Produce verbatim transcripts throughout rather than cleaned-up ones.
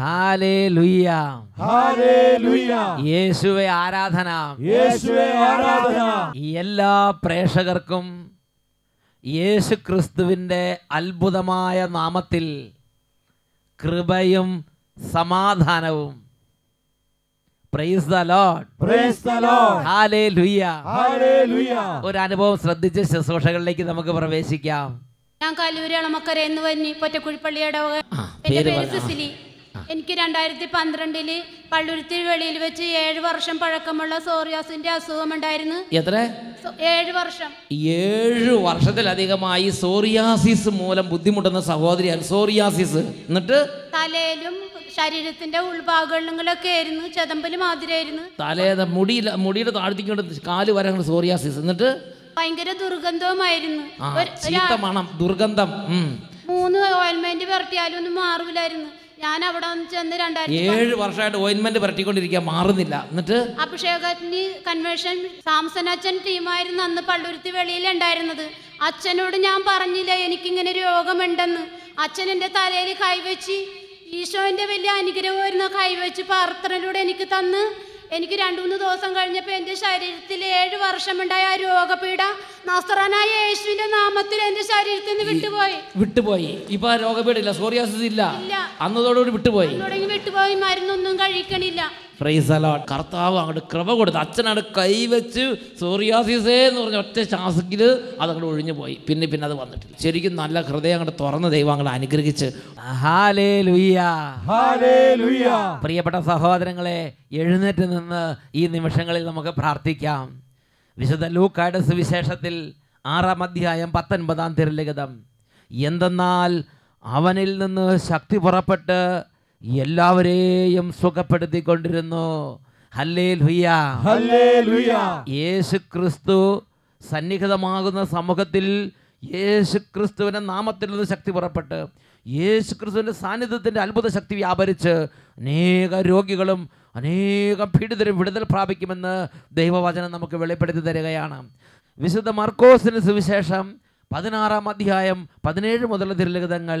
Hallelujah. Hallelujah. Yeshuve Aradhana. Yeshuve Aradhana. Yella Preshagarkum. Yesu Kristuvinde Albudamaya Namatil. Kribayum Samadhanavum. Praise the Lord. Praise the Lord. Hallelujah. Hallelujah. Oru anubhavam shraddhiche shushrooshakaliലേക്ക് നമുക്ക് പ്രവേശിക്കാം. ഞാൻ കാലുവരിയാള മക്കരെ എന്ന് വന്നി പൊറ്റക്കുഴിപ്പള്ളിയുടെ എൻ്റെ പേര് സിസിലി എനിക്ക് രണ്ടായിരത്തി പന്ത്രണ്ടില് പള്ളുരുത്തിൽ വെളിയിൽ വെച്ച് ഏഴ് വർഷം പഴക്കമുള്ള സോറിയാസിന്റെ അസുഖം ഉണ്ടായിരുന്നു. എത്ര? ഏഴ് വർഷം. ഏഴ് വർഷത്തിലധികമായി സോറിയാസിസ് മൂലം ബുദ്ധിമുട്ടുന്ന സഹോദരിയാണ് സോറിയാസിസ്. എന്നിട്ട് തലയിലും ശരീരത്തിന്റെ ഉൾഭാഗങ്ങളിലൊക്കെ ആയിരുന്നു, ചതമ്പല് മാതിരായിരുന്നു. തലയുടെ മുടി മുടിയുടെ താഴ്ത്തിക്കൊണ്ട് കാല് വരെ സോറിയാസിസ്. എന്നിട്ട് ഭയങ്കര ദുർഗന്ധവുമായിരുന്നു, ചീത്തമണം, ദുർഗന്ധം. മൂന്ന് ഓയിൽമെന്റ് പുരട്ടിയാലും ഒന്നും മാറില്ലായിരുന്നു. ഞാൻ അവിടെ ചെന്ന് രണ്ടായിരത്തി ഏഴ് വർഷമായിട്ട് ഓയിൻമെന്റ് പുരട്ടിക്കൊണ്ടിരിക്കുക, മാറുന്നില്ല. എന്നിട്ട് അഭിഷേകത്തിന് കൺവെൻഷൻ സാംസൺ അച്ഛൻ ടീമായിരുന്നു അന്ന് പള്ളുരുത്തി വെളിയിൽ ഉണ്ടായിരുന്നത്. അച്ഛനോട് ഞാൻ പറഞ്ഞില്ല എനിക്കിങ്ങനെ രോഗമുണ്ടെന്ന്. അച്ഛൻ എൻ്റെ തലയിൽ കൈവച്ച്, ഈശോന്റെ വലിയ അനുഗ്രഹമായിരുന്നു, കൈവച്ച് പ്രാർത്ഥനയിലൂടെ എനിക്ക് തന്ന്. എനിക്ക് രണ്ടു മൂന്ന് ദിവസം കഴിഞ്ഞപ്പോൾ എൻ്റെ ശരീരത്തിൽ ഏഴ് വർഷമുണ്ടായ ആ രോഗപീഠ നസ്രാനായ യേശുവിന്റെ നാമത്തിൽ എൻ്റെ ശരീരത്തിൽ നിന്ന് വിട്ടുപോയി വിട്ടുപോയി ഇപ്പൊ ആ രോഗപീഠ ഇല്ല, സോറിയാസിസ് ഇല്ല. അന്നതോടുകൂടി വിട്ടുപോയി വിട്ടുപോയി മരുന്നൊന്നും കഴിക്കണില്ല. Praise the Lord. കർത്താവ് അങ്ങോട്ട് കൃപ കൊടുത്ത് അച്ഛനാണ് കൈവച്ച് സോറിയാസിസേ എന്ന് പറഞ്ഞ ഒറ്റ ശ്വാസത്തിൽ അതങ്ങോട്ട് ഒഴിഞ്ഞു പോയി. പിന്നെ പിന്നെ അത് വന്നിട്ടില്ല. ശരിക്കും നല്ല ഹൃദയം അങ്ങോട്ട് തുറന്ന് ദൈവം അങ്ങോട്ട് അനുഗ്രഹിച്ച്. ഹല്ലേലൂയ. ഹല്ലേലൂയ. പ്രിയപ്പെട്ട സഹോദരങ്ങളെ, എഴുന്നേറ്റ് നിന്ന് ഈ നിമിഷങ്ങളിൽ നമുക്ക് പ്രാർത്ഥിക്കാം. വിശുദ്ധ ലൂക്കായുടെ സുവിശേഷത്തിൽ ആറാം അധ്യായം പത്തൊൻപതാം തിരുലേഖനം. എന്തെന്നാൽ അവനിൽ നിന്ന് ശക്തി പുറപ്പെട്ട് എല്ലാവരെയും സുഖപ്പെടുത്തിക്കൊണ്ടിരുന്നു. ഹല്ലേലൂയ. ഹല്ലേലൂയ. യേശു ക്രിസ്തു സന്നിഹിതമാകുന്ന സമൂഹത്തിൽ യേശു ക്രിസ്തുവിൻ്റെ നാമത്തിൽ നിന്ന് ശക്തി പുറപ്പെട്ട് യേശു ക്രിസ്തുവിൻ്റെ സാന്നിധ്യത്തിൻ്റെ അത്ഭുത ശക്തി വ്യാപരിച്ച് അനേക രോഗികളും അനേകം പീഡിതരും വിടുതൽ പ്രാപിക്കുമെന്ന് ദൈവവചനം നമുക്ക് വെളിപ്പെടുത്തി തരികയാണ്. വിശുദ്ധ മർക്കോസിന് സുവിശേഷം പതിനാറാം അധ്യായം പതിനേഴ് മുതലുള്ള തിരുലിഖിതങ്ങൾ.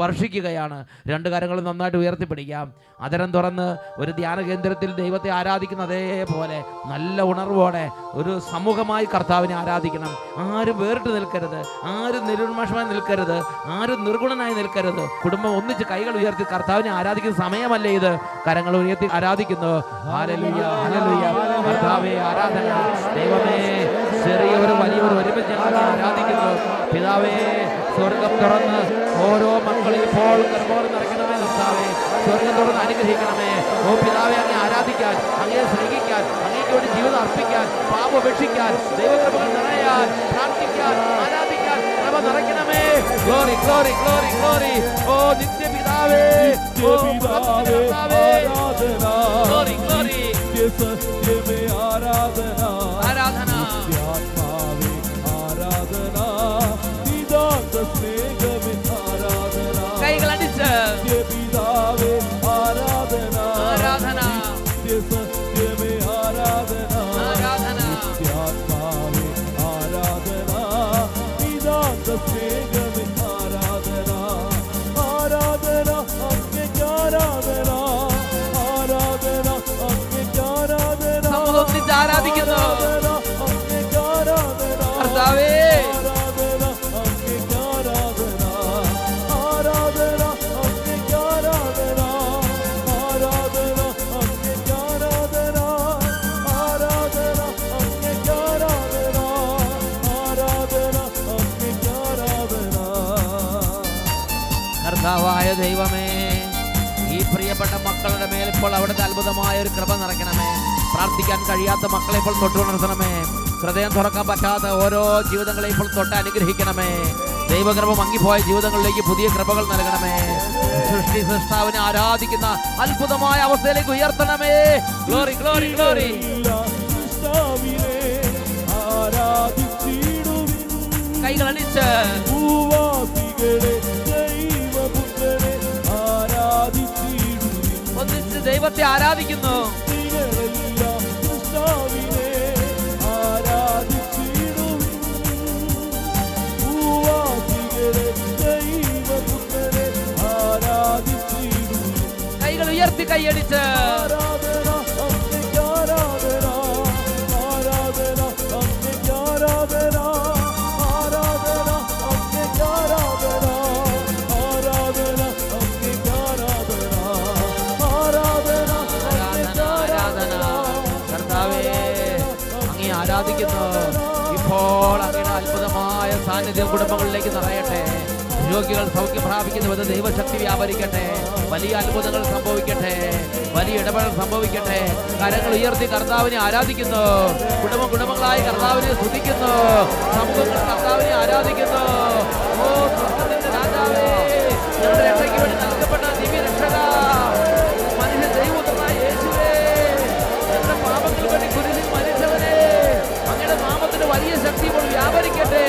വർഷിക്കുകയാണ്. രണ്ട് കാര്യങ്ങൾ നന്നായിട്ട് ഉയർത്തിപ്പിടിക്കാം. അതരം തുറന്ന് ഒരു ധ്യാന കേന്ദ്രത്തിൽ ദൈവത്തെ ആരാധിക്കുന്ന അതേപോലെ നല്ല ഉണർവോടെ ഒരു സമൂഹമായി കർത്താവിനെ ആരാധിക്കണം. ആരും വേറിട്ട് നിൽക്കരുത്, ആരും നിരുന്മേഷമായി നിൽക്കരുത്, ആരും നിർഗുണനായി നിൽക്കരുത്. കുടുംബം ഒന്നിച്ച് കൈകൾ ഉയർത്തി കർത്താവിനെ ആരാധിക്കുന്ന സമയമല്ലേ ഇത്? കരങ്ങൾ ഉയർത്തി ആരാധിക്കുന്നു. ഹല്ലേലൂയ. ഹല്ലേലൂയ. കർത്താവേ ആരാധന. ദൈവമേ, ചെറിയവരും വലിയവരും ഒരുമിച്ച് ആരാധിക്കുന്നു. പിതാവേ, സ്വർഗം തുറന്ന് ഓരോ മക്കളിൽ ഇപ്പോൾ കർമ്മോട് നിറയ്ക്കണമേ. കർത്താവേ, സ്വർഗം തുറന്ന് അനുഗ്രഹിക്കണമേ. ഓ പിതാവേ, അങ്ങേ ആരാധിക്കാൻ, അങ്ങേ സ്നേഹിക്കാൻ, അങ്ങേക്ക് വേണ്ടി ജീവിതം അർപ്പിക്കാൻ, പാപം ഉപേക്ഷിക്കാൻ, ദൈവകൃപകൾ നിറയാൻ, പ്രാർത്ഥിക്കാൻ, ആരാധിക്കാൻ കൃപ നിറയ്ക്കണമേ. Glory glory glory glory. ഓ നിത്യ പിതാവേ, ഓ പിതാവേ ഗ്ലോറി ഗ്ലോറി. ആരാധന ആരാധന കർത്താവായ ദൈവമേ ഈ പ്രിയപ്പെട്ട മക്കളുടെ മേൽ ഇപ്പോൾ അവിടുത്തെ അത്ഭുതമായ ഒരു കൃപ നിറയ്ക്കണമേ. പ്രാർത്ഥിക്കാൻ കഴിയാത്ത മക്കളെ ഇപ്പോൾ തൊട്ടുണർത്തണമേ. ഹൃദയം തുറക്കാൻ പറ്റാത്ത ഓരോ ജീവിതങ്ങളെ ഇപ്പോൾ തൊട്ട് അനുഗ്രഹിക്കണമേ. ദൈവകൃപ മങ്ങിപ്പോയ ജീവിതങ്ങളിലേക്ക് പുതിയ കൃപകൾ നൽകണമേ. സൃഷ്ടി സൃഷ്ടാവിനെ ആരാധിക്കുന്ന അത്ഭുതമായ അവസ്ഥയിലേക്ക് ഉയർത്തണമേ. Glory glory glory. കൈകൾ അണിച്ച് ഒന്നിച്ച് ദൈവത്തെ ആരാധിക്കുന്നു. കൈകൾ ഉയർത്തി കൈയടിച്ച് ഇപ്പോൾ അങ്ങനെ അത്ഭുതമായ സാന്നിധ്യം കുടുംബങ്ങളിലേക്ക് നിറയട്ടെ. രോഗികൾ സൗഖ്യം പ്രാപിക്കുന്ന വിധം ദൈവശക്തി വ്യാപരിക്കട്ടെ. വലിയ അത്ഭുതങ്ങൾ സംഭവിക്കട്ടെ. വലിയ ഇടപെടൽ സംഭവിക്കട്ടെ. കരങ്ങൾ ഉയർത്തി കർത്താവിനെ ആരാധിക്കുന്നു. കുടുംബ കുടുംബങ്ങളായി കർത്താവിനെ സ്തുതിക്കുന്നു. സമൂഹങ്ങൾ കർത്താവിനെ ആരാധിക്കുന്നു. ഓ സ്വർഗ്ഗത്തിന്റെ രാജാവേ, ഞങ്ങളുടെ രക്ഷയ്ക്ക് വേണ്ടി നൽകപ്പെട്ട ദിവ്യരക്ഷക മനുഷ്യ ദൈവപുത്രനായ യേശുവേ, ഞങ്ങളുടെ പാപങ്ങൾക്ക് വേണ്ടി കുരിശിൽ മരിച്ചവനെ അങ്ങയുടെ നാമത്തിന് വലിയ ശക്തി ഇപ്പോൾ വ്യാപരിക്കട്ടെ.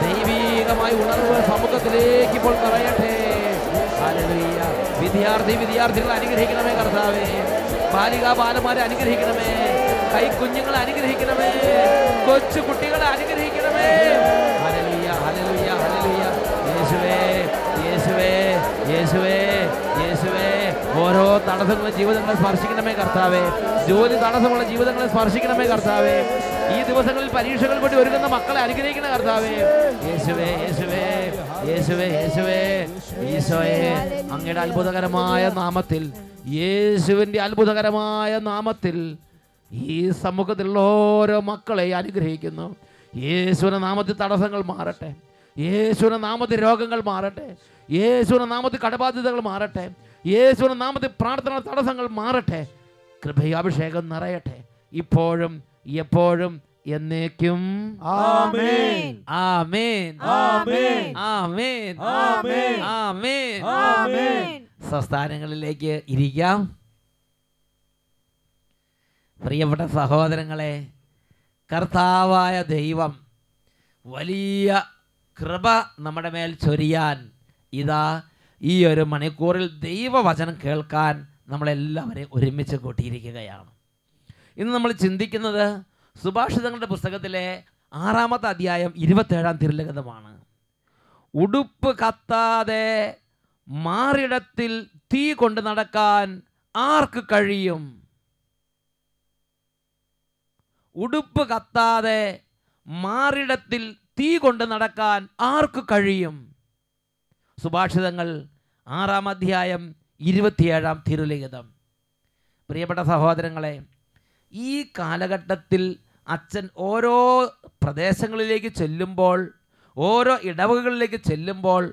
ദൈവീകമായി ഉണർവ് സമൂഹത്തിലേക്ക് ഇപ്പോൾ നിറയട്ടെ. വിദ്യാർത്ഥി വിദ്യാർത്ഥികളെ അനുഗ്രഹിക്കണമേ കർത്താവേ. ബാലികാ ബാലന്മാരെ അനുഗ്രഹിക്കണമേ. കൈ കുഞ്ഞുങ്ങളെ അനുഗ്രഹിക്കണമേ. കൊച്ചു കുട്ടികളെ അനുഗ്രഹിക്കണമേ. Hallelujah hallelujah hallelujah. യേശുവേ യേശുവേ യേശുവേ യേശുവേ. ഓരോ തടസ്സങ്ങളും ജീവിതങ്ങളെ സ്പർശിക്കണമേ കർത്താവേ. ജോലി തടസ്സമുള്ള ജീവിതങ്ങളെ സ്പർശിക്കണമേ കർത്താവേ. ഈ ദിവസങ്ങളിൽ പരീക്ഷകൾ കൊണ്ട് ഒരുങ്ങുന്ന മക്കളെ അനുഗ്രഹിക്കണ കർത്താവേ. യേശുവേ യേശുവേ യേശുവേ യേശുവേ ഈശോയെ, അങ്ങയുടെ അത്ഭുതകരമായ നാമത്തിൽ, യേശുവിൻ്റെ അത്ഭുതകരമായ നാമത്തിൽ ഈ സമൂഹത്തിലുള്ള ഓരോ മക്കളെ അനുഗ്രഹിക്കുന്നു. യേശുവിൻ്റെ നാമത്തിൽ തടസ്സങ്ങൾ മാറട്ടെ. യേശുവിൻ്റെ നാമത്തിൽ രോഗങ്ങൾ മാറട്ടെ. യേശുവിൻ്റെ നാമത്തിൽ കടബാധ്യതകൾ മാറട്ടെ. യേശുവിൻ്റെ നാമത്തിൽ പ്രാർത്ഥന തടസ്സങ്ങൾ മാറട്ടെ. കൃപയാഭിഷേകം നിറയട്ടെ ഇപ്പോഴും എപ്പോഴും എന്നേക്കും. ആമേൻ ആമേൻ ആമേൻ ആമേൻ ആമേൻ ആമേൻ ആമേൻ. സ്വസ്ഥാനങ്ങളിലേക്ക് ഇരിക്കാം. പ്രിയപ്പെട്ട സഹോദരങ്ങളെ, കർത്താവായ ദൈവം വലിയ കൃപ നമ്മുടെ മേൽ ചൊരിയാൻ ഇതാ ഈ ഒരു മണിക്കൂറിൽ ദൈവവചനം കേൾക്കാൻ നമ്മളെല്ലാവരെയും ഒരുമിച്ച് കൂട്ടിയിരിക്കുകയാണ്. ഇന്ന് നമ്മൾ ചിന്തിക്കുന്നത് സുഭാഷിതങ്ങളുടെ പുസ്തകത്തിലെ ആറാമത്തെ അധ്യായം ഇരുപത്തേഴാം തിരുലകമാണ്. ഉടുപ്പ് കത്താതെ മാറിടത്തിൽ തീ കൊണ്ട് നടക്കാൻ ആർക്ക് കഴിയും? ഉടുപ്പ് കത്താതെ മാറിടത്തിൽ തീ കൊണ്ട് നടക്കാൻ ആർക്ക് കഴിയും? സുഭാഷിതങ്ങൾ ആറാം അധ്യായം ഇരുപത്തിയേഴാം തിരുലിഖിതം. പ്രിയപ്പെട്ട സഹോദരങ്ങളെ, ഈ കാലഘട്ടത്തിൽ അച്ഛൻ ഓരോ പ്രദേശങ്ങളിലേക്ക് ചെല്ലുമ്പോൾ, ഓരോ ഇടവകകളിലേക്ക് ചെല്ലുമ്പോൾ,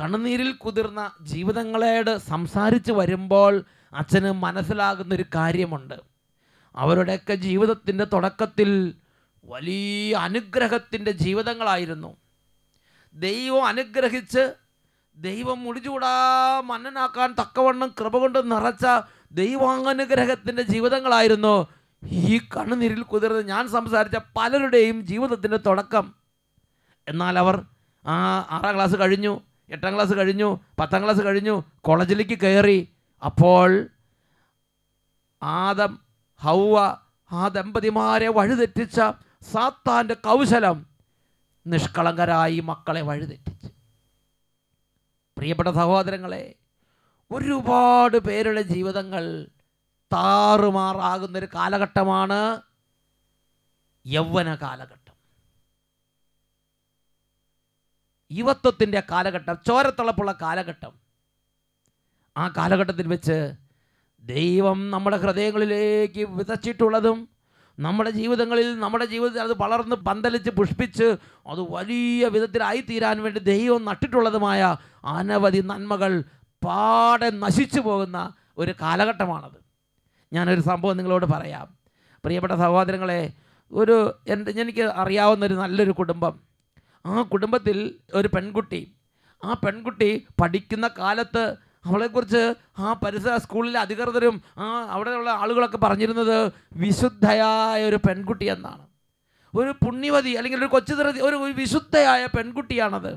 കണ്ണുനീരിൽ കുതിർന്ന ജീവിതങ്ങളോട് സംസാരിച്ച് വരുമ്പോൾ അച്ഛന് മനസ്സിലാകുന്നൊരു കാര്യമുണ്ട്. അവരുടെയൊക്കെ ജീവിതത്തിൻ്റെ തുടക്കത്തിൽ വലിയ അനുഗ്രഹത്തിൻ്റെ ജീവിതങ്ങളായിരുന്നു. ദൈവം അനുഗ്രഹിച്ച്, ദൈവം മുടിചൂടാ മന്നനാക്കാൻ തക്കവണ്ണം കൃപ കൊണ്ട് നിറച്ച ദൈവാനുഗ്രഹത്തിൻ്റെ ജീവിതങ്ങളായിരുന്നു ഈ കണ്ണുനീരിൽ കുതിർന്ന് ഞാൻ സംസാരിച്ച പലരുടെയും ജീവിതത്തിൻ്റെ തുടക്കം. എന്നാൽ അവർ ആ ആറാം ക്ലാസ് കഴിഞ്ഞു, എട്ടാം ക്ലാസ് കഴിഞ്ഞു, പത്താം ക്ലാസ് കഴിഞ്ഞു, കോളേജിലേക്ക് കയറി. അപ്പോൾ Adam Hawa, ha dempati maharia wajudetitsa, Satan de kausalam, Nishkalangarai makale wajudetit. Priyapata sahodharangale, ഒരുപാട് പേരുടെ ജീവിതങ്ങൾ താറുമാറാകുന്ന ഒരു കാലഘട്ടമാണ് യൗവന കാലഘട്ടം യുവത്വത്തിന്റെ കാലഘട്ടം ചോരത്തളപ്പുള്ള കാലഘട്ടം ആ കാലഘട്ടത്തിൽ വെച്ച് ദൈവം നമ്മുടെ ഹൃദയങ്ങളിലേക്ക് വിതച്ചിട്ടുള്ളതും നമ്മുടെ ജീവിതങ്ങളിൽ നമ്മുടെ ജീവിതത്തിൽ അത് വളർന്ന് പന്തലിച്ച് പുഷ്പിച്ച് അത് വലിയ വിധത്തിലായി തീരാൻ വേണ്ടി ദൈവം നട്ടിട്ടുള്ളതുമായ അനവധി നന്മകൾ പാടെ നശിച്ചു പോകുന്ന ഒരു കാലഘട്ടമാണത് ഞാനൊരു സംഭവം നിങ്ങളോട് പറയാം പ്രിയപ്പെട്ട സഹോദരങ്ങളെ ഒരു എനിക്ക് അറിയാവുന്ന ഒരു നല്ലൊരു കുടുംബം ആ കുടുംബത്തിൽ ഒരു പെൺകുട്ടി ആ പെൺകുട്ടി പഠിക്കുന്ന കാലത്ത് അവളെക്കുറിച്ച് ആ പരിസര സ്കൂളിലെ അധികൃതരും ആ അവിടെയുള്ള ആളുകളൊക്കെ പറഞ്ഞിരുന്നത് വിശുദ്ധയായ ഒരു പെൺകുട്ടി എന്നാണ് ഒരു പുണ്യവതി അല്ലെങ്കിൽ ഒരു കൊച്ചുതരതി ഒരു വിശുദ്ധയായ പെൺകുട്ടിയാണത്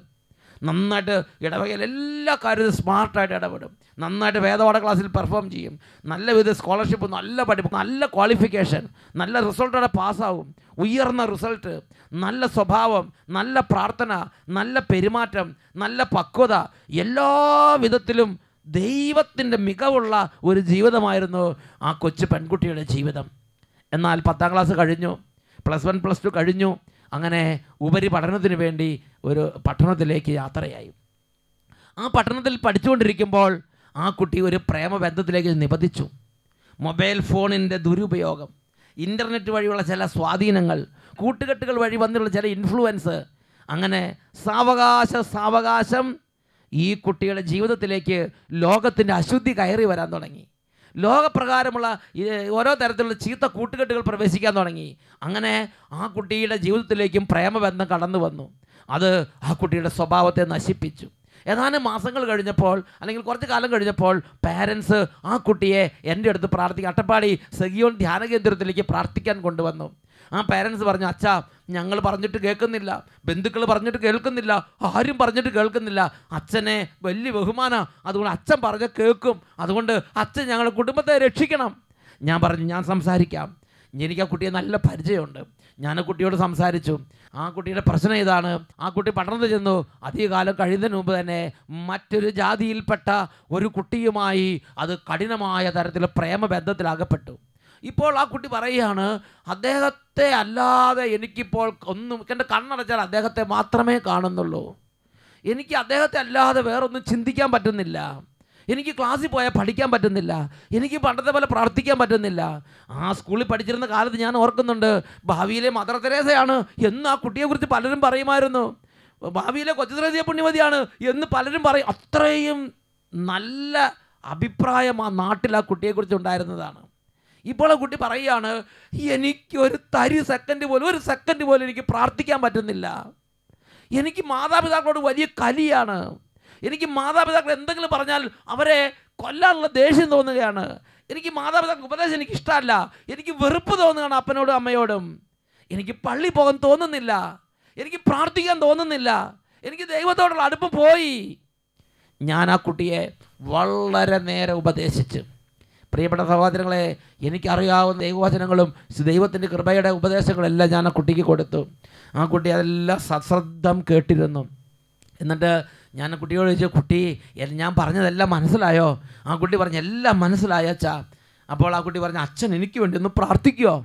നന്നായിട്ട് ഇടവകയിൽ എല്ലാ കാര്യത്തിലും സ്മാർട്ടായിട്ട് ഇടപെടും നന്നായിട്ട് വേദപാഠ ക്ലാസ്സിൽ പെർഫോം ചെയ്യും നല്ല വിധ സ്കോളർഷിപ്പ് നല്ല പഠിപ്പ് നല്ല ക്വാളിഫിക്കേഷൻ നല്ല റിസൾട്ടോടെ പാസ്സാവും ഉയർന്ന റിസൾട്ട് നല്ല സ്വഭാവം നല്ല പ്രാർത്ഥന നല്ല പെരുമാറ്റം നല്ല പക്വത എല്ലാ വിധത്തിലും ദൈവത്തിൻ്റെ മികവുള്ള ഒരു ജീവിതമായിരുന്നു ആ കൊച്ചു പെൺകുട്ടിയുടെ ജീവിതം എന്നാൽ പത്താം ക്ലാസ് കഴിഞ്ഞു പ്ലസ് വൺ പ്ലസ് ടു കഴിഞ്ഞു അങ്ങനെ ഉപരിപഠനത്തിന് വേണ്ടി ഒരു പട്ടണത്തിലേക്ക് യാത്രയായി ആ പട്ടണത്തിൽ പഠിച്ചുകൊണ്ടിരിക്കുമ്പോൾ ആ കുട്ടി ഒരു പ്രേമബന്ധത്തിലേക്ക് നിപതിച്ചു മൊബൈൽ ഫോണിൻ്റെ ദുരുപയോഗം ഇൻ്റർനെറ്റ് വഴിയുള്ള ചില സ്വാധീനങ്ങൾ കൂട്ടുകെട്ടുകൾ വഴി വന്നുള്ള ചില ഇൻഫ്ലുവൻസ് അങ്ങനെ സാവകാശ സാവകാശം ഈ കുട്ടിയുടെ ജീവിതത്തിലേക്ക് ലോകത്തിൻ്റെ അശുദ്ധി കയറി വരാൻ തുടങ്ങി ലോകപ്രകാരമുള്ള ഓരോ തരത്തിലുള്ള ചീത്ത കൂട്ടുകെട്ടുകൾ പ്രവേശിക്കാൻ തുടങ്ങി അങ്ങനെ ആ കുട്ടിയുടെ ജീവിതത്തിലേക്കും പ്രേമബന്ധം കടന്നു വന്നു അത് ആ കുട്ടിയുടെ സ്വഭാവത്തെ നശിപ്പിച്ചു ഏതാനും മാസങ്ങൾ കഴിഞ്ഞപ്പോൾ അല്ലെങ്കിൽ കുറച്ച് കാലം കഴിഞ്ഞപ്പോൾ പാരൻസ് ആ കുട്ടിയെ എൻ്റെ അടുത്ത് പ്രാർത്ഥിക്കുക അട്ടപ്പാടി സെഗിയോൺ ധ്യാന കേന്ദ്രത്തിലേക്ക് പ്രാർത്ഥിക്കാൻ കൊണ്ടുവന്നു ആ പാരൻസ് പറഞ്ഞു അച്ഛാ ഞങ്ങൾ പറഞ്ഞിട്ട് കേൾക്കുന്നില്ല ബന്ധുക്കൾ പറഞ്ഞിട്ട് കേൾക്കുന്നില്ല ആരും പറഞ്ഞിട്ട് കേൾക്കുന്നില്ല അച്ഛനെ വലിയ ബഹുമാനമാണ് അതുകൊണ്ട് അച്ഛൻ പറഞ്ഞ കേൾക്കും അതുകൊണ്ട് അച്ഛൻ ഞങ്ങളുടെ കുടുംബത്തെ രക്ഷിക്കണം ഞാൻ പറഞ്ഞു ഞാൻ സംസാരിക്കാം എനിക്ക് ആ കുട്ടിയെ നല്ല പരിചയമുണ്ട് ഞാൻ ആ കുട്ടിയോട് സംസാരിച്ചു ആ കുട്ടിയുടെ പ്രശ്നം ഇതാണ് ആ കുട്ടി പഠനത്തിൽ ചെന്നു അധികകാലം കഴിയുന്നതിന് മുമ്പ് തന്നെ മറ്റൊരു ജാതിയിൽപ്പെട്ട ഒരു കുട്ടിയുമായി അത് കഠിനമായ തരത്തിൽ പ്രേമബന്ധത്തിലാകപ്പെട്ടു ഇപ്പോൾ ആ കുട്ടി പറയുകയാണ് അദ്ദേഹത്തെ അല്ലാതെ എനിക്കിപ്പോൾ ഒന്നും എൻ്റെ കണ്ണടച്ചാൽ അദ്ദേഹത്തെ മാത്രമേ കാണുന്നുള്ളൂ എനിക്ക് അദ്ദേഹത്തെ അല്ലാതെ വേറൊന്നും ചിന്തിക്കാൻ പറ്റുന്നില്ല എനിക്ക് ക്ലാസ്സിൽ പോയാൽ പഠിക്കാൻ പറ്റുന്നില്ല എനിക്ക് പണ്ടത്തെ പോലെ പ്രാർത്ഥിക്കാൻ പറ്റുന്നില്ല ആ സ്കൂളിൽ പഠിച്ചിരുന്ന കാലത്ത് ഞാൻ ഓർക്കുന്നുണ്ട് ഭാവിയിലെ മദർ തെരേസയാണ് എന്ന് ആ കുട്ടിയെക്കുറിച്ച് പലരും പറയുമായിരുന്നു ഭാവിയിലെ കൊച്ചുത്രേസ്യ പുണ്യവതിയാണ് എന്ന് പലരും പറയും അത്രയും നല്ല അഭിപ്രായം ആ നാട്ടിൽ ആ കുട്ടിയെക്കുറിച്ച് ഉണ്ടായിരുന്നതാണ് ഇപ്പോൾ ആ കുട്ടി പറയുകയാണ് എനിക്കൊരു തരി സെക്കൻഡ് പോലും ഒരു സെക്കൻഡ് പോലും എനിക്ക് പ്രാർത്ഥിക്കാൻ പറ്റുന്നില്ല എനിക്ക് മാതാപിതാക്കളോട് വലിയ കലിയാണ് എനിക്ക് മാതാപിതാക്കൾ എന്തെങ്കിലും പറഞ്ഞാൽ അവരെ കൊല്ലാനുള്ള ദേഷ്യം തോന്നുകയാണ് എനിക്ക് മാതാപിതാക്കൾ ഉപദേശം എനിക്ക് ഇഷ്ടമല്ല എനിക്ക് വെറുപ്പ് തോന്നുകയാണ് അപ്പനോടും അമ്മയോടും എനിക്ക് പള്ളി പോകാൻ തോന്നുന്നില്ല എനിക്ക് പ്രാർത്ഥിക്കാൻ തോന്നുന്നില്ല എനിക്ക് ദൈവത്തോടുള്ള അടുപ്പം പോയി ഞാൻ ആ കുട്ടിയെ വളരെ നേരെ ഉപദേശിച്ചു പ്രിയപ്പെട്ട സഹോദരങ്ങളെ എനിക്കറിയാവുന്ന ദൈവവചനങ്ങളും ദൈവത്തിൻ്റെ കൃപയുടെ ഉപദേശങ്ങളെല്ലാം ഞാൻ ആ കുട്ടിക്ക് കൊടുത്തു ആ കുട്ടി അതെല്ലാം സശ്രദ്ധം കേട്ടിരുന്നു എന്നിട്ട് ഞാൻ ആ കുട്ടിയോട് ചോദിച്ചു കുട്ടി ഞാൻ പറഞ്ഞതെല്ലാം മനസ്സിലായോ ആ കുട്ടി പറഞ്ഞു എല്ലാം മനസ്സിലായോ അച്ഛാ അപ്പോൾ ആ കുട്ടി പറഞ്ഞു അച്ഛൻ എനിക്ക് വേണ്ടി ഒന്ന് പ്രാർത്ഥിക്കുമോ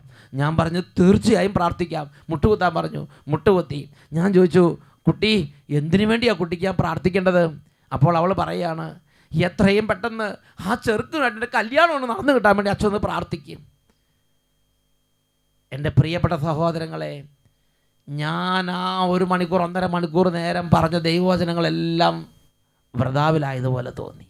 ഞാൻ പറഞ്ഞു തീർച്ചയായും പ്രാർത്ഥിക്കാം മുട്ടുകുത്താൻ പറഞ്ഞു മുട്ടുകുത്തി ഞാൻ ചോദിച്ചു കുട്ടി എന്തിനു വേണ്ടിയാണ് കുട്ടിക്ക് ഞാൻ പ്രാർത്ഥിക്കേണ്ടത് അപ്പോൾ അവൾ പറയുകയാണ് എത്രയും പെട്ടെന്ന് ആ ചെറുക്കനായിട്ട് കല്യാണം ഒന്ന് നടന്നു കിട്ടാൻ വേണ്ടി അച്ഛൻ ഒന്ന് പ്രാർത്ഥിക്കും എൻ്റെ പ്രിയപ്പെട്ട സഹോദരങ്ങളെ ഞാൻ ആ ഒരു മണിക്കൂർ ഒന്നര മണിക്കൂർ നേരം പറഞ്ഞ ദൈവവചനങ്ങളെല്ലാം വൃഥാവിലായതുപോലെ തോന്നി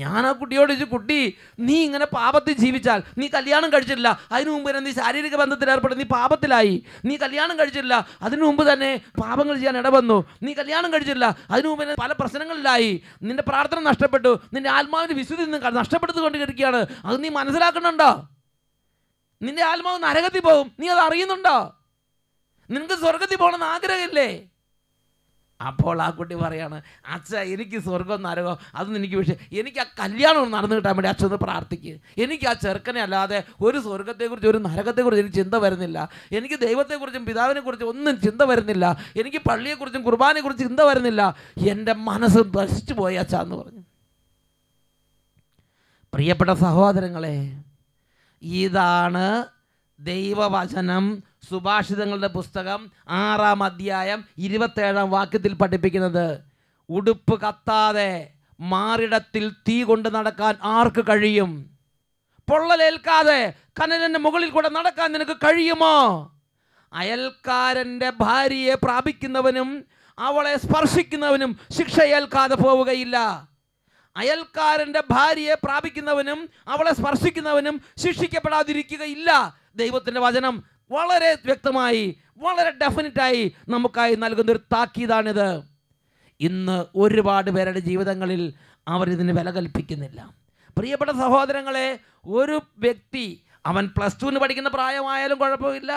ഞാൻ ആ കുട്ടിയോട് ചോദിച്ചു കുട്ടി നീ ഇങ്ങനെ പാപത്തിൽ ജീവിച്ചാൽ നീ കല്യാണം കഴിച്ചിട്ടില്ല അതിനു മുമ്പ് തന്നെ നീ ശാരീരിക ബന്ധത്തിൽ ഏർപ്പെടും നീ പാപത്തിലായി നീ കല്യാണം കഴിച്ചിട്ടില്ല അതിനു മുമ്പ് തന്നെ പാപങ്ങൾ ചെയ്യാൻ ഇടവന്നു നീ കല്യാണം കഴിച്ചിട്ടില്ല അതിനു മുമ്പ് തന്നെ പല പ്രശ്നങ്ങളിലായി നിൻ്റെ പ്രാർത്ഥന നഷ്ടപ്പെട്ടു നിൻ്റെ ആത്മാവിൻ്റെ വിശുദ്ധി നഷ്ടപ്പെടുത്തിക്കൊണ്ടിരിക്കുകയാണ് അത് നീ മനസ്സിലാക്കുന്നുണ്ടോ നിൻ്റെ ആത്മാവ് നരകത്തിൽ പോകും നീ അത് അറിയുന്നുണ്ടോ നിനക്ക് സ്വർഗത്തിൽ പോകണമെന്ന് ആഗ്രഹമില്ലേ ആ അപ്പോൾ ആ കുട്ടി പറയാണ്, അച്ഛാ എനിക്ക് സ്വർഗ്ഗം നരകോ അതൊന്നും എനിക്ക് വിഷയം, എനിക്ക് ആ കല്യാണം ഒന്ന് നടന്നു കിട്ടാൻ വേണ്ടി അച്ഛൻ ഒന്ന് പ്രാർത്ഥിക്കുക, എനിക്ക് ആ ചെറുക്കനെ അല്ലാതെ ഒരു സ്വർഗ്ഗത്തെക്കുറിച്ച് ഒരു നരകത്തെക്കുറിച്ച് എനിക്ക് ചിന്ത വരുന്നില്ല, എനിക്ക് ദൈവത്തെക്കുറിച്ചും പിതാവിനെക്കുറിച്ചും ഒന്നും ചിന്ത വരുന്നില്ല, എനിക്ക് പള്ളിയെക്കുറിച്ചും കുർബാനെക്കുറിച്ചും ചിന്ത വരുന്നില്ല, എൻ്റെ മനസ്സ് നശിച്ചു പോയി അച്ഛാ എന്ന് പറഞ്ഞു. പ്രിയപ്പെട്ട സഹോദരങ്ങളെ, ഇതാണ് ദൈവവചനം സുഭാഷിതങ്ങളുടെ പുസ്തകം ആറാം അധ്യായം ഇരുപത്തേഴാം വാക്യത്തിൽ പഠിപ്പിക്കുന്നത്. ഉടുപ്പ് കത്താതെ മാറിടത്തിൽ തീ കൊണ്ട് നടക്കാൻ ആർക്ക് കഴിയും? പൊള്ളലേൽക്കാതെ കനലിൻ്റെ മുകളിൽ കൂടെ നടക്കാൻ നിനക്ക് കഴിയുമോ? അയൽക്കാരൻ്റെ ഭാര്യയെ പ്രാപിക്കുന്നവനും അവളെ സ്പർശിക്കുന്നവനും ശിക്ഷയേൽക്കാതെ പോവുകയില്ല. അയൽക്കാരൻ്റെ ഭാര്യയെ പ്രാപിക്കുന്നവനും അവളെ സ്പർശിക്കുന്നവനും ശിക്ഷിക്കപ്പെടാതിരിക്കുകയില്ല. ദൈവത്തിൻ്റെ വചനം വളരെ വ്യക്തമായി വളരെ ഡെഫിനിറ്റായി നമുക്കായി നൽകുന്നൊരു താക്കീതാണിത്. ഇന്ന് ഒരുപാട് പേരുടെ ജീവിതങ്ങളിൽ അവരിതിന് വില കൽപ്പിക്കുന്നില്ല. പ്രിയപ്പെട്ട സഹോദരങ്ങളെ, ഒരു വ്യക്തി അവൻ പ്ലസ് ടുവിന് പഠിക്കുന്ന പ്രായമായാലും കുഴപ്പമില്ല,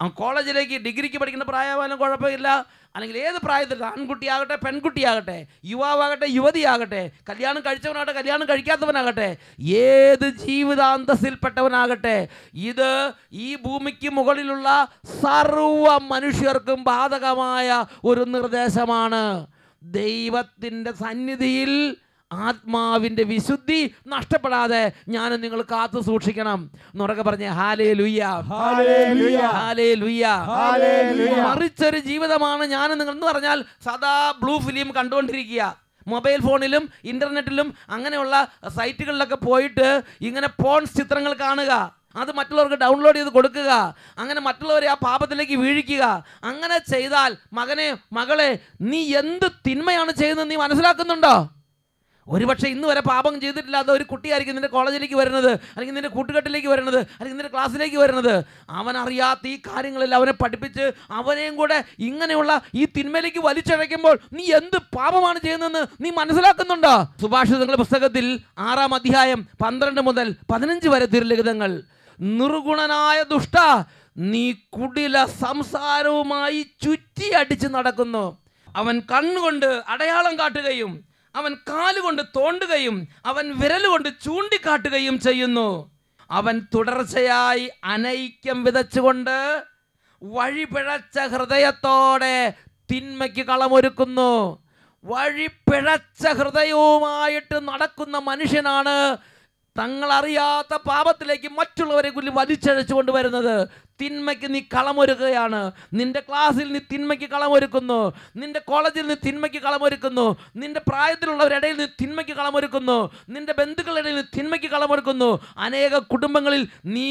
അവൻ കോളേജിലേക്ക് ഡിഗ്രിക്ക് പഠിക്കുന്ന പ്രായമായാലും കുഴപ്പമില്ല, അല്ലെങ്കിൽ ഏത് പ്രായത്തിൽ ആൺകുട്ടിയാകട്ടെ പെൺകുട്ടിയാകട്ടെ യുവാവാകട്ടെ യുവതിയാകട്ടെ കല്യാണം കഴിച്ചവനാകട്ടെ കല്യാണം കഴിക്കാത്തവനാകട്ടെ ഏത് ജീവിതാന്തസ്സിൽപ്പെട്ടവനാകട്ടെ, ഇത് ഈ ഭൂമിക്ക് മുകളിലുള്ള സർവ്വ മനുഷ്യർക്കും ബാധകമായ ഒരു നിർദ്ദേശമാണ്. ദൈവത്തിൻ്റെ സന്നിധിയിൽ ആത്മാവിൻ്റെ വിശുദ്ധി നഷ്ടപ്പെടാതെ ഞാൻ നിങ്ങൾ കാത്തു സൂക്ഷിക്കണം. നുറകെ പറഞ്ഞേ ഹല്ലേലൂയ, ഹല്ലേലൂയ, ഹല്ലേലൂയ, ഹല്ലേലൂയ. മറിച്ചൊരു ജീവിതമാണ് ഞാൻ നിങ്ങൾ എന്ന് പറഞ്ഞാൽ സദാ ബ്ലൂ ഫിലിം കണ്ടുകൊണ്ടിരിക്കുക, മൊബൈൽ ഫോണിലും ഇൻ്റർനെറ്റിലും അങ്ങനെയുള്ള സൈറ്റുകളിലൊക്കെ പോയിട്ട് ഇങ്ങനെ പോൺസ് ചിത്രങ്ങൾ കാണുക, അത് മറ്റുള്ളവർക്ക് ഡൗൺലോഡ് ചെയ്ത് കൊടുക്കുക, അങ്ങനെ മറ്റുള്ളവരെ ആ പാപത്തിലേക്ക് വീഴിക്കുക. അങ്ങനെ ചെയ്താൽ മകനെ മകളെ നീ എന്ത് തിന്മയാണ് ചെയ്യുന്നത് നീ മനസ്സിലാക്കുന്നുണ്ടോ? ഒരുപക്ഷെ ഇന്ന് വരെ പാപം ചെയ്തിട്ടില്ലാത്ത ഒരു കുട്ടിയായിരിക്കും നിൻ്റെ കോളേജിലേക്ക് വരുന്നത്, അല്ലെങ്കിൽ നിൻ്റെ കൂട്ടുകെട്ടിലേക്ക് വരുന്നത്, അല്ലെങ്കിൽ നിൻ്റെ ക്ലാസ്സിലേക്ക് വരുന്നത്. അവനറിയാത്ത ഈ കാര്യങ്ങളിൽ അവനെ പഠിപ്പിച്ച് അവനെയും കൂടെ ഇങ്ങനെയുള്ള ഈ തിന്മയിലേക്ക് വലിച്ചഴയ്ക്കുമ്പോൾ നീ എന്ത് പാപമാണ് ചെയ്യുന്നതെന്ന് നീ മനസ്സിലാക്കുന്നുണ്ടോ? സുഭാഷിതങ്ങളുടെ പുസ്തകത്തിൽ ആറാം അധ്യായം പന്ത്രണ്ട് മുതൽ പതിനഞ്ച് വരെ തിരുലിഖിതങ്ങൾ. നിർഗുണനായ ദുഷ്ട, നീ കുടില സംസാരവുമായി ചുറ്റി അടിച്ച് നടക്കുന്നു. അവൻ കണ്ണുകൊണ്ട് അടയാളം കാട്ടുകയും അവൻ കാലുകൊണ്ട് തോണ്ടുകയും അവൻ വിരലുകൊണ്ട് ചൂണ്ടിക്കാട്ടുകയും ചെയ്യുന്നു. അവൻ തുടർച്ചയായി അനൈക്യം വിതച്ചുകൊണ്ട് വഴിപിഴച്ച ഹൃദയത്തോടെ തിന്മയ്ക്ക് കളമൊരുക്കുന്നു. വഴിപിഴച്ച ഹൃദയവുമായിട്ട് നടക്കുന്ന മനുഷ്യനാണ് തങ്ങളറിയാത്ത പാപത്തിലേക്ക് മറ്റുള്ളവരെ കുറിച്ച് വലിച്ചഴച്ചു കൊണ്ടുവരുന്നത്. തിന്മയ്ക്ക് നീ കളമൊരുക്കുകയാണ്. നിൻ്റെ ക്ലാസ്സിൽ നീ തിന്മയ്ക്ക് കളമൊരുക്കുന്നു, നിൻ്റെ കോളേജിൽ നീ തിന്മയ്ക്ക് കളമൊരുക്കുന്നു, നിൻ്റെ പ്രായത്തിലുള്ളവരുടെ ഇടയിൽ നീ തിന്മയ്ക്ക് കളമൊരുക്കുന്നു, നിൻ്റെ ബന്ധുക്കളുടെ ഇടയിൽ നീ തിന്മയ്ക്ക് കളമൊരുക്കുന്നു, അനേക കുടുംബങ്ങളിൽ നീ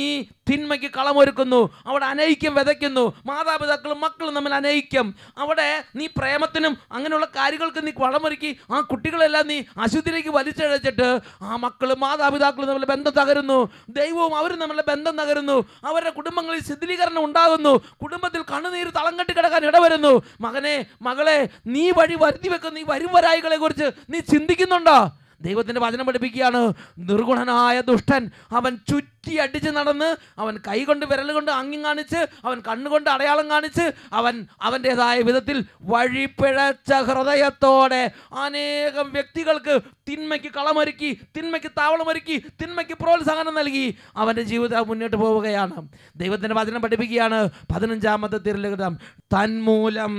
തിന്മയ്ക്ക് കളമൊരുക്കുന്നു. അവിടെ അനൈക്യം വിതയ്ക്കുന്നു. മാതാപിതാക്കളും മക്കളും തമ്മിൽ അനൈക്യം. അവിടെ നീ പ്രേമത്തിനും അങ്ങനെയുള്ള കാര്യങ്ങൾക്ക് നീ വളമൊരുക്കി ആ കുട്ടികളെല്ലാം നീ അശുദ്ധിയിലേക്ക് വലിച്ചഴച്ചിട്ട് ആ മക്കളും മാതാപിതാക്കളും തമ്മിൽ ബന്ധം തകരുന്നു, ദൈവവും അവരും തമ്മിലുള്ള ബന്ധം തകരുന്നു, അവരുടെ കുടുംബങ്ങളിൽ ശിഥിലീകരണം ഉണ്ടാകുന്നു, കുടുംബത്തിൽ കണ്ണുനീര് തളം കെട്ടി കിടക്കാൻ ഇടവരുന്നു. മകനെ മകളെ, നീ വഴി വരുത്തി വെക്കുന്ന ഈ വരുംവരായികളെ കുറിച്ച് നീ ചിന്തിക്കുന്നുണ്ടോ? ദൈവത്തിൻ്റെ വചനം പഠിപ്പിക്കുകയാണ്. നിർഗുണനായ ദുഷ്ടൻ അവൻ ചുറ്റി അടിച്ച് നടന്ന് അവൻ കൈകൊണ്ട് വിരൽ കൊണ്ട് ആംഗ്യം കാണിച്ച് അവൻ കണ്ണുകൊണ്ട് അടയാളം കാണിച്ച് അവൻ അവൻ്റേതായ വിധത്തിൽ വഴിപിഴച്ച ഹൃദയത്തോടെ അനേകം വ്യക്തികൾക്ക് തിന്മയ്ക്ക് കളമൊരുക്കി, തിന്മയ്ക്ക് താവളമൊരുക്കി, തിന്മയ്ക്ക് പ്രോത്സാഹനം നൽകി അവൻ്റെ ജീവിതം മുന്നോട്ട് പോവുകയാണ്. ദൈവത്തിൻ്റെ വചനം പഠിപ്പിക്കുകയാണ്. പതിനഞ്ചാമത്തെ തിരുലിഖിതം, തന്മൂലം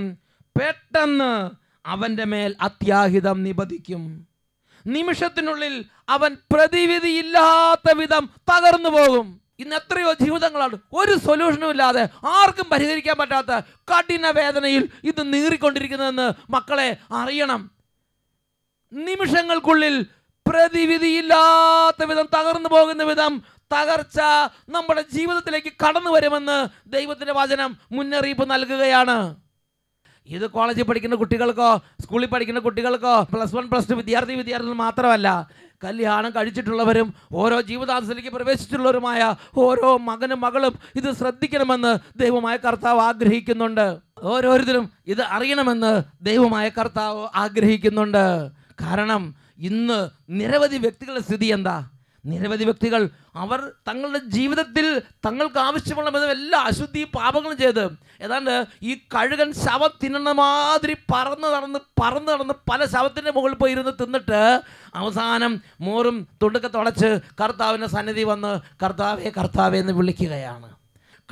പെട്ടെന്ന് അവൻ്റെ മേൽ അത്യാഹിതം നിപതിക്കും, നിമിഷത്തിനുള്ളിൽ അവൻ പ്രതിവിധിയില്ലാത്ത വിധം തകർന്നു പോകും. ഇന്ന് എത്രയോ ജീവിതങ്ങളാണ് ഒരു സൊല്യൂഷനും ഇല്ലാതെ ആർക്കും പരിഹരിക്കാൻ പറ്റാത്ത കഠിന വേദനയിൽ ഇത് നീറിക്കൊണ്ടിരിക്കുന്നതെന്ന് മക്കളെ അറിയണം. നിമിഷങ്ങൾക്കുള്ളിൽ പ്രതിവിധിയില്ലാത്ത വിധം തകർന്നു പോകുന്ന വിധം തകർച്ച നമ്മുടെ ജീവിതത്തിലേക്ക് കടന്നു വരുമെന്ന് ദൈവത്തിൻ്റെ വചനം മുന്നറിയിപ്പ് നൽകുകയാണ്. ഇത് കോളേജിൽ പഠിക്കുന്ന കുട്ടികൾക്കോ സ്കൂളിൽ പഠിക്കുന്ന കുട്ടികൾക്കോ പ്ലസ് വൺ പ്ലസ് ടു വിദ്യാർത്ഥി വിദ്യാർത്ഥികൾ മാത്രമല്ല, കല്യാണം കഴിച്ചിട്ടുള്ളവരും ഓരോ ജീവിതാന്തസ്സിലേക്ക് പ്രവേശിച്ചിട്ടുള്ളവരുമായ ഓരോ മകനും മകളും ഇത് ശ്രദ്ധിക്കണമെന്ന് ദൈവമായ കർത്താവ് ആഗ്രഹിക്കുന്നുണ്ട്. ഓരോരുത്തരും ഇത് അറിയണമെന്ന് ദൈവമായ കർത്താവ് ആഗ്രഹിക്കുന്നുണ്ട്. കാരണം ഇന്ന് നിരവധി വ്യക്തികളുടെ സ്ഥിതി എന്താ? നിരവധി വ്യക്തികൾ അവർ തങ്ങളുടെ ജീവിതത്തിൽ തങ്ങൾക്ക് ആവശ്യമുള്ള എല്ലാ അശുദ്ധി പാപങ്ങളും ചെയ്ത് ഏതാണ്ട് ഈ കഴുകൻ ശവം തിന്നുന്ന മാതിരി പറന്ന് നടന്ന് പറന്ന് നടന്ന് പല ശവത്തിൻ്റെ മുകളിൽ പോയി ഇരുന്ന് തിന്നിട്ട് അവസാനം മോറും തുണ്ടൊക്കെ തുടച്ച് കർത്താവിൻ്റെ സന്നിധി വന്ന് കർത്താവേ കർത്താവേ എന്ന് വിളിക്കുകയാണ്.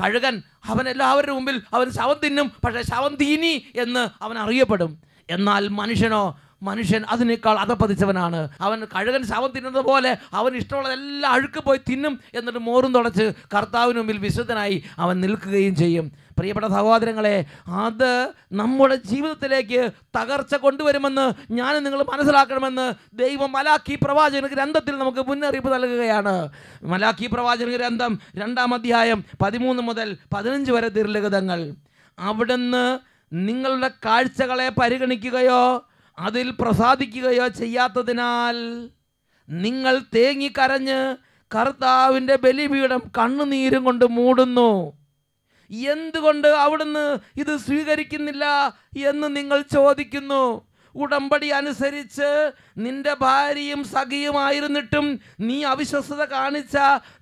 കഴുകൻ അവനെല്ലാവരുടെ മുമ്പിൽ അവൻ ശവം തിന്നും, പക്ഷേ ശവം തീനി എന്ന് അവൻ അറിയപ്പെടും. എന്നാൽ മനുഷ്യനോ, മനുഷ്യൻ അതിനേക്കാൾ അതപ്പതിച്ചവനാണ്. അവൻ കഴുകൻ ശവം തിന്നുന്നത് പോലെ അവൻ ഇഷ്ടമുള്ളതെല്ലാം അഴുക്ക് പോയി തിന്നും, എന്നിട്ട് മോറും തുടച്ച് കർത്താവിന് മുമ്പിൽ വിശുദ്ധനായി അവൻ നിൽക്കുകയും ചെയ്യും. പ്രിയപ്പെട്ട സഹോദരങ്ങളെ, അത് നമ്മുടെ ജീവിതത്തിലേക്ക് തകർച്ച കൊണ്ടുവരുമെന്ന് ഞാൻ നിങ്ങൾ മനസ്സിലാക്കണമെന്ന് ദൈവം മലാക്കി പ്രവാചക ഗ്രന്ഥത്തിൽ നമുക്ക് മുന്നറിയിപ്പ് നൽകുകയാണ്. മലാക്കി പ്രവാചക ഗ്രന്ഥം രണ്ടാം അധ്യായം പതിമൂന്ന് മുതൽ പതിനഞ്ച് വരെ തിരുലിഖിതങ്ങൾ. അവിടുന്ന് നിങ്ങളുടെ കാഴ്ചകളെ പരിഗണിക്കുകയോ അതിൽ പ്രസാദിക്കുകയോ ചെയ്യാത്തതിനാൽ നിങ്ങൾ തേങ്ങിക്കരഞ്ഞ് കർത്താവിൻ്റെ ബലിപീഠം കണ്ണുനീരും കൊണ്ട് മൂടുന്നു. എന്തുകൊണ്ട് അവിടുന്ന് ഇത് സ്വീകരിക്കുന്നില്ല എന്ന് നിങ്ങൾ ചോദിക്കുന്നു. ഉടമ്പടി അനുസരിച്ച് നിന്റെ ഭാര്യയും സഖിയുമായിരുന്നിട്ടും നീ അവിശ്വസ്തത കാണിച്ച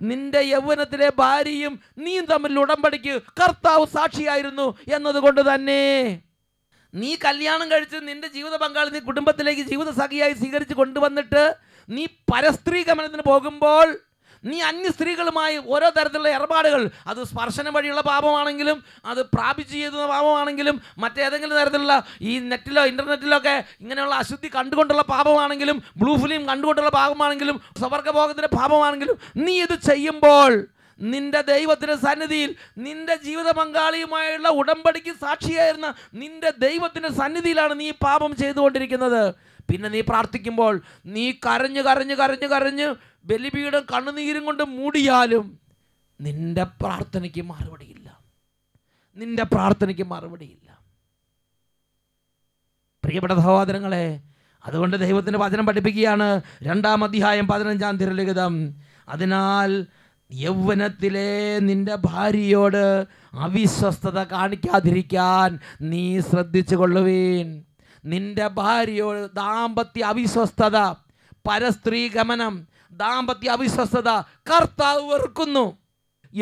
നിന്റെ യൗവനത്തിലെ ഭാര്യയും നീയും തമ്മിൽ ഉടമ്പടിക്ക് കർത്താവ് സാക്ഷിയായിരുന്നു എന്നതുകൊണ്ട് തന്നെ നീ കല്യാണം കഴിച്ച് നിൻ്റെ ജീവിത പങ്കാളി നീ കുടുംബത്തിലേക്ക് ജീവിത സഖിയായി സ്വീകരിച്ച് കൊണ്ടുവന്നിട്ട് നീ പരസ്ത്രീ ഗമനത്തിന് പോകുമ്പോൾ നീ അന്യ സ്ത്രീകളുമായി ഓരോ തരത്തിലുള്ള ഇടപാടുകൾ, അത് സ്പർശനം വഴിയുള്ള പാപമാണെങ്കിലും അത് പ്രാപിച്ച് ചെയ്യുന്ന പാപമാണെങ്കിലും മറ്റേതെങ്കിലും തരത്തിലുള്ള ഈ നെറ്റിലോ ഇൻ്റർനെറ്റിലോ ഒക്കെ ഇങ്ങനെയുള്ള അശുദ്ധി കണ്ടുകൊണ്ടുള്ള പാപമാണെങ്കിലും ബ്ലൂ ഫിലിം കണ്ടുകൊണ്ടുള്ള പാപമാണെങ്കിലും സ്വർഗ്ഗഭോഗത്തിൻ്റെ പാപമാണെങ്കിലും നീ ഇത് ചെയ്യുമ്പോൾ നിന്റെ ദൈവത്തിൻ്റെ സന്നിധിയിൽ നിന്റെ ജീവിത പങ്കാളിയുമായുള്ള ഉടമ്പടിക്ക് സാക്ഷിയായിരുന്ന നിന്റെ ദൈവത്തിൻ്റെ സന്നിധിയിലാണ് നീ പാപം ചെയ്തുകൊണ്ടിരിക്കുന്നത്. പിന്നെ നീ പ്രാർത്ഥിക്കുമ്പോൾ നീ കരഞ്ഞ് കരഞ്ഞ് കരഞ്ഞ് കരഞ്ഞ് ബലിപീഠം കണ്ണുനീരും കൊണ്ട് മൂടിയാലും നിന്റെ പ്രാർത്ഥനയ്ക്ക് മറുപടിയില്ല, നിന്റെ പ്രാർത്ഥനയ്ക്ക് മറുപടിയില്ല. പ്രിയപ്പെട്ട സഹോദരങ്ങളെ, അതുകൊണ്ട് ദൈവത്തിൻ്റെ വചനം പഠിപ്പിക്കുകയാണ്. രണ്ടാം അധ്യായം പതിനഞ്ചാം തിരുലിഖിതം, അതിനാൽ യൗവനത്തിലെ നിന്റെ ഭാര്യയോട് അവിശ്വസ്തത കാണിക്കാതിരിക്കാൻ നീ ശ്രദ്ധിച്ചു കൊള്ളുവീൻ. നിന്റെ ഭാര്യയോട് ദാമ്പത്യ അവിശ്വസ്തത, പരസ്ത്രീ ഗമനം, ദാമ്പത്യ അവിശ്വസ്തത കർത്താവ് വെറുക്കുന്നു.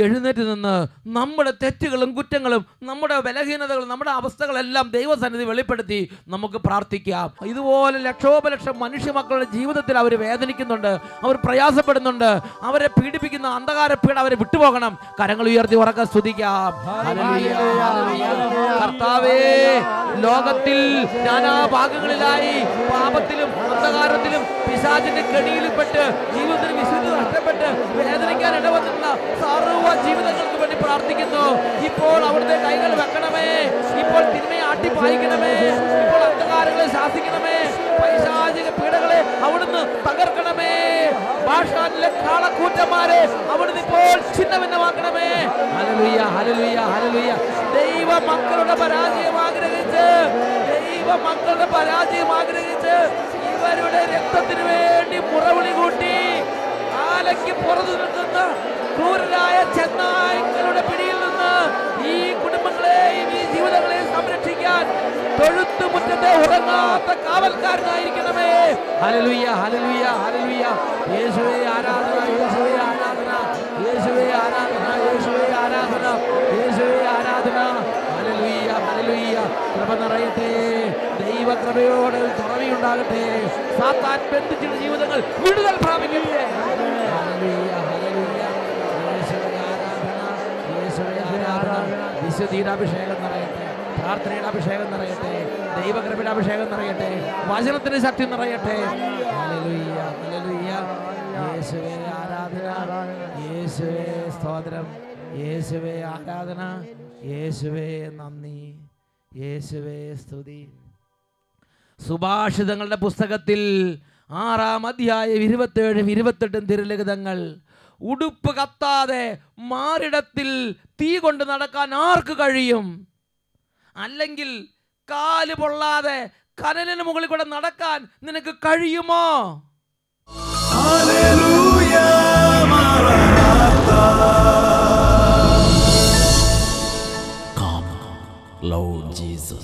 എഴുന്നേറ്റ് നിന്ന് നമ്മുടെ തെറ്റുകളും കുറ്റങ്ങളും നമ്മുടെ ബലഹീനതകളും നമ്മുടെ അവസ്ഥകളെല്ലാം ദൈവസന്നിധി വെളിപ്പെടുത്തി നമുക്ക് പ്രാർത്ഥിക്കാം. ഇതുപോലെ ലക്ഷോപലക്ഷം മനുഷ്യ മക്കളുടെ ജീവിതത്തിൽ അവർ വേദനിക്കുന്നുണ്ട്, അവർ പ്രയാസപ്പെടുന്നുണ്ട്, അവരെ പീഡിപ്പിക്കുന്ന അന്ധകാര പീഡ അവരെ വിട്ടുപോകണം. കരങ്ങൾ ഉയർത്തി ഉറക്കെ സ്തുതിക്കാം. കർത്താവേ, ലോകത്തിൽ നാനാഭാഗങ്ങളിലായി പാപത്തിലും അന്ധകാരത്തിലും പിശാചിന്റെ കെണിയിലും പെട്ട് ജീവിതത്തിന് വിശുദ്ധി നഷ്ടപ്പെട്ട് വേദനിക്കാൻ ഇടവന്നിരുന്ന സർവ്വ ജീവിതങ്ങൾക്ക് വേണ്ടി പ്രാർത്ഥിക്കുന്നു. ഇപ്പോൾ അവിടുത്തെ കൈകൾ വെക്കണമേ, ഇപ്പോൾ തിന്മയെ ആട്ടിപ്പായിക്കണമേ, ഇപ്പോൾ അന്ധകാരങ്ങളെ ശാസിക്കണമേ, പൈശാചിക പീഡകളെ അവിടുന്ന് തകർക്കണമേ, ഭാഷാനിലെ കാളക്കൂറ്റന്മാരെ അവിടുന്ന് ഇപ്പോൾ ചിന്ന ഭിന്നമാക്കണമേ. Hallelujah, hallelujah, hallelujah. ദൈവ മക്കളുടെ പരാജയം ആഗ്രഹിച്ച്, ദൈവ മക്കളുടെ പരാജയം ആഗ്രഹിച്ച് ഇവരുടെ രക്തത്തിന് വേണ്ടി മുറവിളി കൂട്ടി ആലയ്ക്ക് പുറത്തു നിൽക്കുന്ന ക്രൂരരായ ചെന്നായ്ക്കളുടെ പിടിയിൽ നിന്ന് ഈ കുടുംബങ്ങളെയും ഈ ജീവിതങ്ങളെയും സംരക്ഷിക്കാൻ തൊഴുത്തു മുറ്റത്തെ ഉറങ്ങാത്ത കാവൽക്കാരനായിരിക്കണമേ. Hallelujah, hallelujah, hallelujah. യേശുവേ ആരാധന, യേശുവേ ആരാധന, യേശുവേ ആരാധന, യേശുവേ ആരാധന, യേശുവേ ആരാധന. Hallelujah, hallelujah. കൃപ നിറയട്ടെ, ദൈവ കൃപയോടെ തുറവിയുണ്ടാകട്ടെ, സാത്താൻ ബന്ധിച്ചിട്ട് ജീവിതങ്ങൾ വിടുതൽ പ്രാപിക്കട്ടെ. വിശുദ്ധിയുടെ അഭിഷേകം നിറയട്ടെ, പ്രാർത്ഥനയുടെ അഭിഷേകം നിറയട്ടെ, ദൈവകൃപയുടെ അഭിഷേകം നിറയട്ടെ, വചനത്തിന്റെ ശക്തി നിറയട്ടെ. Hallelujah, hallelujah. യേശുവേ ആരാധന, യേശുവേ സ്തോത്രം, യേശുവേ ആരാധന, യേശുവേ നന്ദി, യേശുവേ സ്തുതി. സുഭാഷിതങ്ങളുടെ പുസ്തകത്തിൽ ആറാം അധ്യായം ഇരുപത്തേഴും ഇരുപത്തെട്ടും തിരുലിഖിതങ്ങൾ, ഉടുപ്പ് കത്താതെ മാറിടത്തിൽ തീ കൊണ്ട് നടക്കാൻ ആർക്ക് കഴിയും? അല്ലെങ്കിൽ കാല് പൊള്ളാതെ കനലിന് മുകളിൽ കൂടെ നടക്കാൻ നിനക്ക് കഴിയുമോ? Come, Lord Jesus.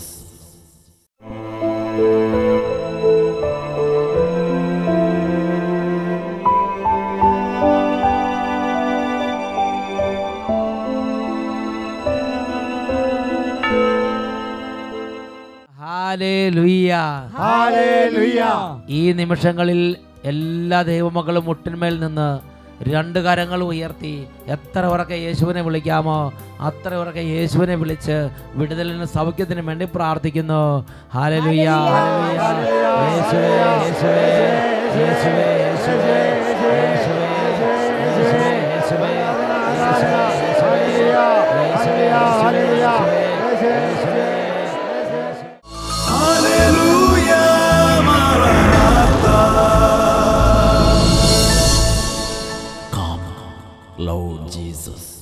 ഈ നിമിഷങ്ങളിൽ എല്ലാ ദൈവമക്കളും മുട്ടിന്മേൽ നിന്ന് രണ്ട് കരങ്ങൾ ഉയർത്തി എത്ര ഉറക്കെ യേശുവിനെ വിളിക്കാമോ അത്ര ഉറക്കെ യേശുവിനെ വിളിച്ച് വിടുതലിനും സൗഖ്യത്തിനും വേണ്ടി പ്രാർത്ഥിക്കുന്നു. ഹല്ലേലൂയ ഹല്ലേലൂയ യേശുവേ യേശുവേ യേശുവേ യേശുവേ യേശുവേ യേശുവേ യേശുവേ ഹല്ലേലൂയ ഹല്ലേലൂയ യേശുവേ. Lord Jesus.